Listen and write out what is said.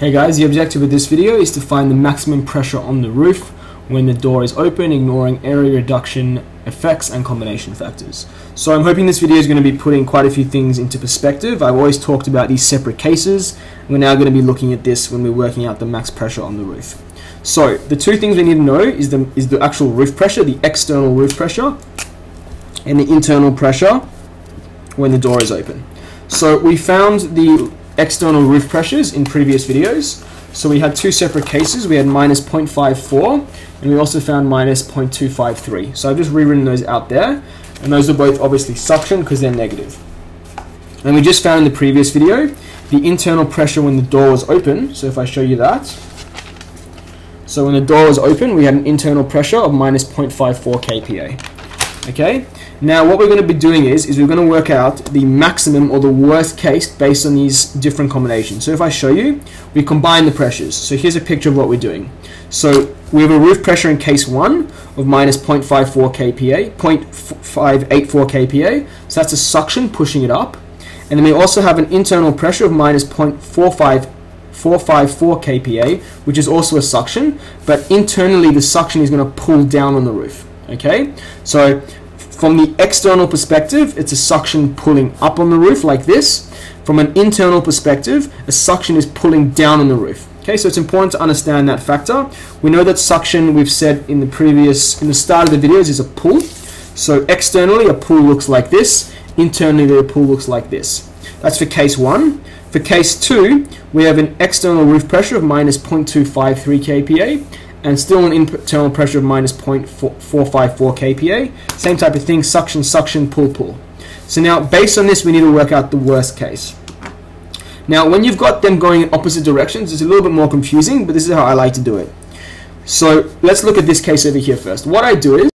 Hey guys, the objective of this video is to find the maximum pressure on the roof when the door is open, ignoring area reduction effects and combination factors. So I'm hoping this video is going to be putting quite a few things into perspective. I've always talked about these separate cases. We're now going to be looking at this when we're working out the max pressure on the roof. So the two things we need to know is the actual roof pressure, the external roof pressure, and the internal pressure when the door is open. So we found the external roof pressures in previous videos. So we had two separate cases. We had minus 0.54 and we also found minus 0.253. So I've just rewritten those out there, and those are both obviously suction because they're negative. And we just found in the previous video the internal pressure when the door was open. So if I show you that, so when the door was open we had an internal pressure of minus 0.54 kPa. Okay, now what we're going to be doing is we're going to work out the maximum or the worst case based on these different combinations. So if I show you, we combine the pressures. So here's a picture of what we're doing. So we have a roof pressure in case 1 of minus 0.584 kPa. So that's a suction pushing it up. And then we also have an internal pressure of minus 0.454 kPa, which is also a suction, but internally the suction is going to pull down on the roof. Okay, so from the external perspective, it's a suction pulling up on the roof like this. From an internal perspective, a suction is pulling down on the roof. Okay, so it's important to understand that factor. We know that suction, we've said in the start of the videos, is a pull. So externally, a pull looks like this. Internally, a pull looks like this. That's for case 1. For case 2, we have an external roof pressure of minus 0.253 kPa. And still an internal pressure of minus 0.454 kPa. Same type of thing, suction, suction, pull, pull. So now, based on this, we need to work out the worst case. Now, when you've got them going in opposite directions, it's a little bit more confusing, but this is how I like to do it. So let's look at this case over here first. What I do is